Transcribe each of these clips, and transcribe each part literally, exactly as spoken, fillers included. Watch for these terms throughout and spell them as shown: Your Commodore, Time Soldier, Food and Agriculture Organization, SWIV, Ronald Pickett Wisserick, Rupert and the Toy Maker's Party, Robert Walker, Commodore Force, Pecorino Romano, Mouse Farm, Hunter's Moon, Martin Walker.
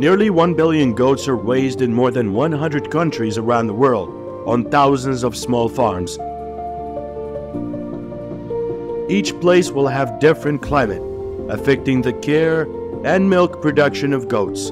Nearly one billion goats are raised in more than one hundred countries around the world, on thousands of small farms. Each place will have different climate, affecting the care and milk production of goats.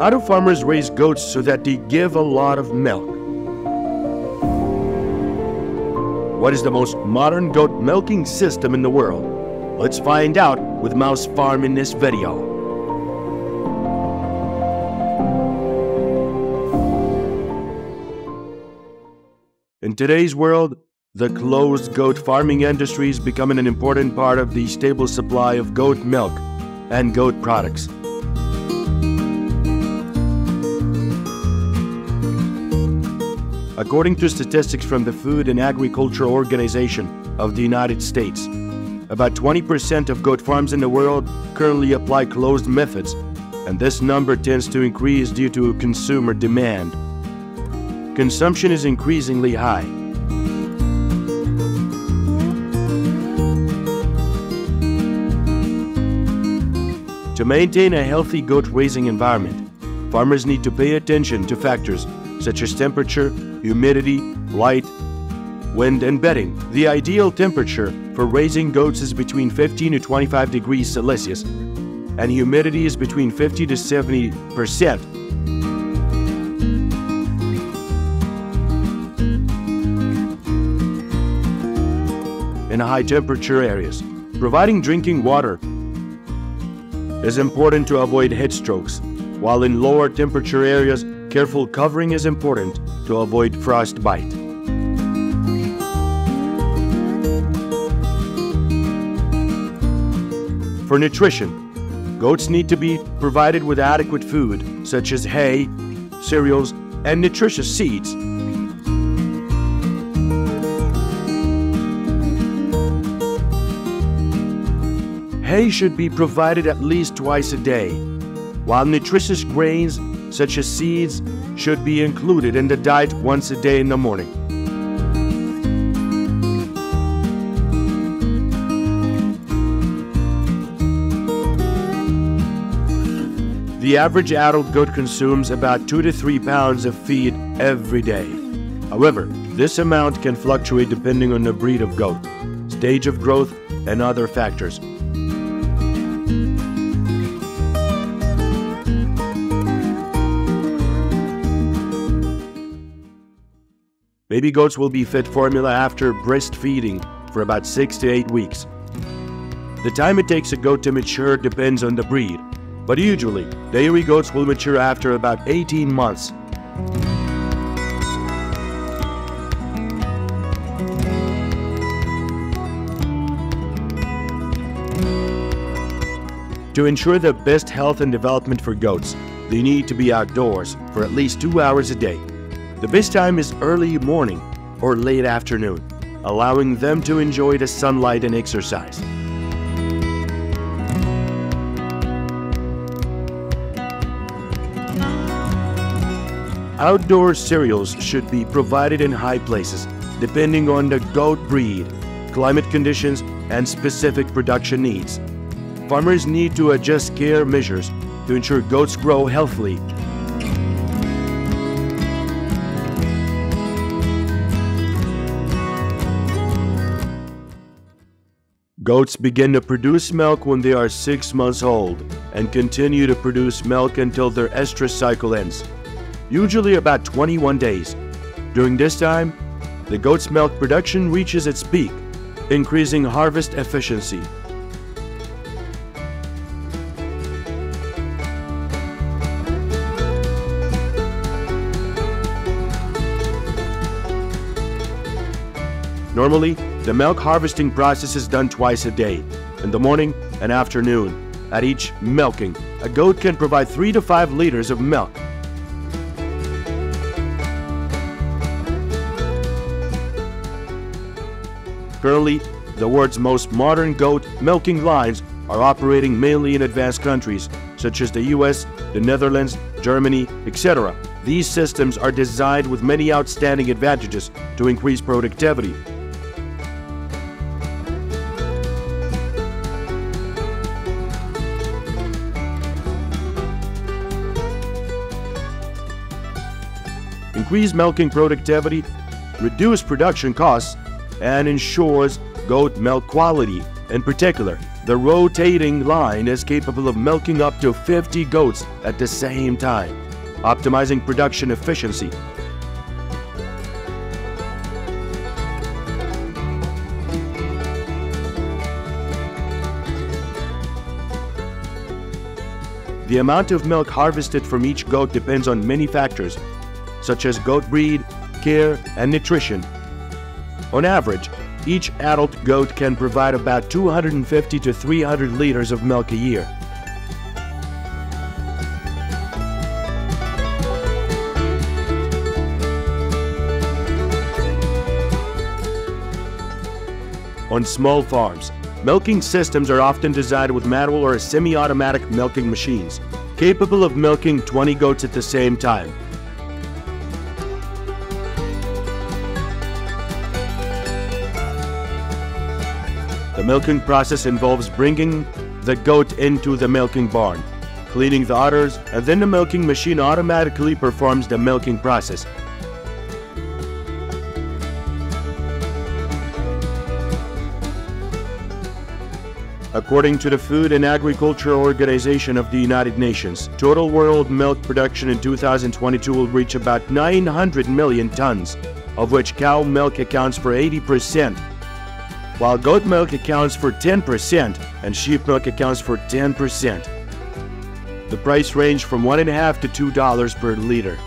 How do farmers raise goats so that they give a lot of milk? What is the most modern goat milking system in the world? Let's find out with Mouse Farm in this video. In today's world, the closed goat farming industry is becoming an important part of the stable supply of goat milk and goat products. According to statistics from the Food and Agriculture Organization of the United States, about twenty percent of goat farms in the world currently apply closed methods, and this number tends to increase due to consumer demand. Consumption is increasingly high. To maintain a healthy goat raising environment, farmers need to pay attention to factors such as temperature, humidity, light, wind, and bedding. The ideal temperature for raising goats is between fifteen to twenty-five degrees Celsius, and humidity is between fifty to seventy percent. In high temperature areas, providing drinking water is important to avoid heat strokes, while in lower temperature areas, careful covering is important to avoid frostbite. For nutrition, goats need to be provided with adequate food such as hay, cereals, and nutritious seeds. Hay should be provided at least twice a day, while nutritious grains such as seeds should be included in the diet once a day in the morning. The average adult goat consumes about two to three pounds of feed every day. However, this amount can fluctuate depending on the breed of goat, stage of growth, and other factors. Baby goats will be fed formula after breastfeeding for about six to eight weeks. The time it takes a goat to mature depends on the breed, but usually dairy goats will mature after about eighteen months. To ensure the best health and development for goats, they need to be outdoors for at least two hours a day. The best time is early morning or late afternoon, allowing them to enjoy the sunlight and exercise. Outdoor cereals should be provided in high places, depending on the goat breed, climate conditions, and specific production needs. Farmers need to adjust care measures to ensure goats grow healthily. Goats begin to produce milk when they are six months old and continue to produce milk until their estrus cycle ends, usually about twenty-one days. During this time, the goat's milk production reaches its peak, increasing harvest efficiency. Normally, the milk harvesting process is done twice a day, in the morning and afternoon. At each milking, a goat can provide three to five liters of milk. Currently, the world's most modern goat milking lines are operating mainly in advanced countries, such as the U S, the Netherlands, Germany, et cetera. These systems are designed with many outstanding advantages to increase productivity. increase milking productivity, reduce production costs, and ensures goat milk quality. In particular, the rotating line is capable of milking up to fifty goats at the same time, optimizing production efficiency. The amount of milk harvested from each goat depends on many factors, such as goat breed, care, and nutrition. On average, each adult goat can provide about two hundred fifty to three hundred liters of milk a year. On small farms, milking systems are often designed with manual or semi-automatic milking machines, capable of milking twenty goats at the same time. The milking process involves bringing the goat into the milking barn, cleaning the udders, and then the milking machine automatically performs the milking process. According to the Food and Agriculture Organization of the United Nations, total world milk production in two thousand twenty-two will reach about nine hundred million tons, of which cow milk accounts for eighty percent, while goat milk accounts for ten percent and sheep milk accounts for ten percent. The price range from one and a half to two dollars per liter.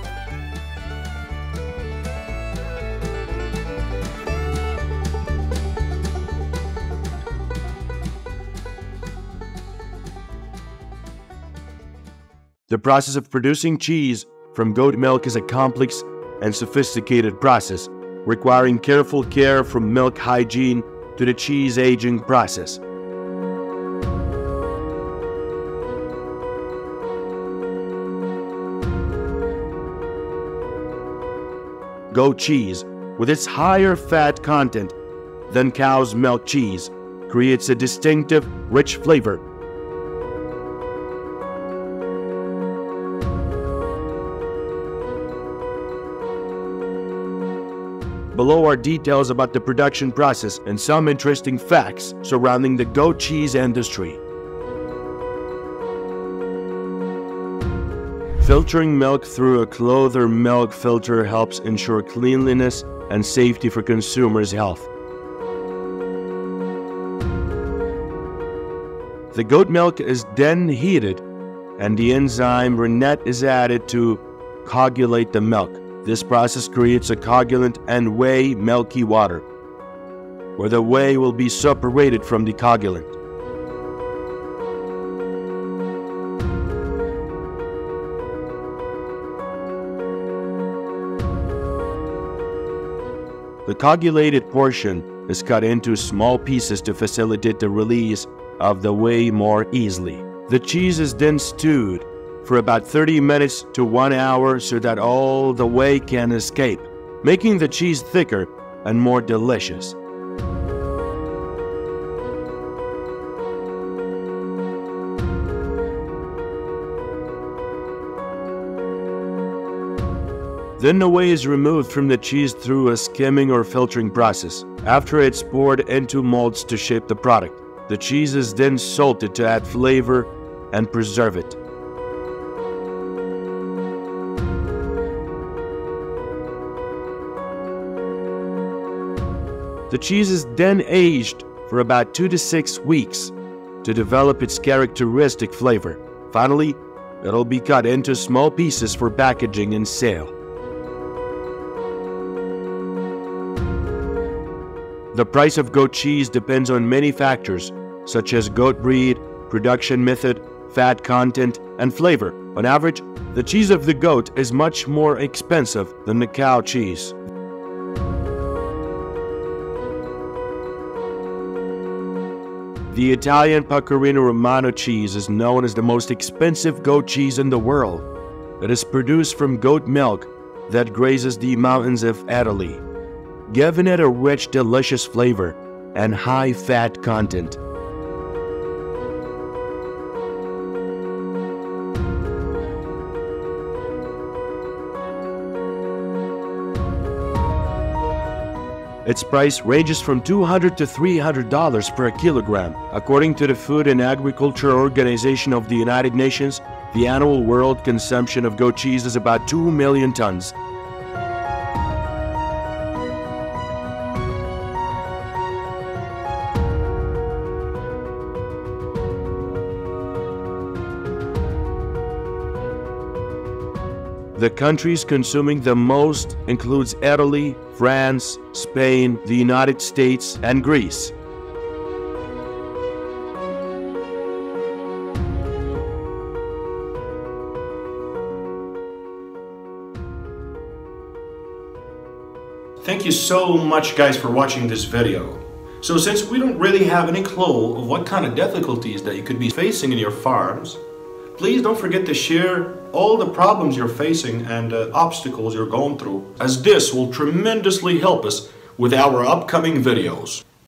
The process of producing cheese from goat milk is a complex and sophisticated process, requiring careful care from milk hygiene to the cheese aging process. Goat cheese, with its higher fat content than cow's milk cheese, creates a distinctive, rich flavor. Below are details about the production process and some interesting facts surrounding the goat cheese industry. Filtering milk through a closed milk filter helps ensure cleanliness and safety for consumers' health. The goat milk is then heated, and the enzyme rennet is added to coagulate the milk. This process creates a coagulant and whey milky water, where the whey will be separated from the coagulant. The coagulated portion is cut into small pieces to facilitate the release of the whey more easily. The cheese is then stewed for about thirty minutes to one hour so that all the whey can escape, making the cheese thicker and more delicious. Then the whey is removed from the cheese through a skimming or filtering process. After it's poured into molds to shape the product, the cheese is then salted to add flavor and preserve it. The cheese is then aged for about two to six weeks to develop its characteristic flavor. Finally, it'll be cut into small pieces for packaging and sale. The price of goat cheese depends on many factors, such as goat breed, production method, fat content, and flavor. On average, the cheese of the goat is much more expensive than the cow cheese. The Italian Pecorino Romano cheese is known as the most expensive goat cheese in the world. It is produced from goat milk that grazes the mountains of Italy, giving it a rich, delicious flavor and high fat content. Its price ranges from two hundred to three hundred dollars per kilogram. According to the Food and Agriculture Organization of the United Nations, the annual world consumption of goat cheese is about two million tons. The countries consuming the most includes Italy, France, Spain, the United States, and Greece. Thank you so much, guys, for watching this video. So since we don't really have any clue of what kind of difficulties that you could be facing in your farms, please don't forget to share all the problems you're facing and uh, obstacles you're going through, as this will tremendously help us with our upcoming videos.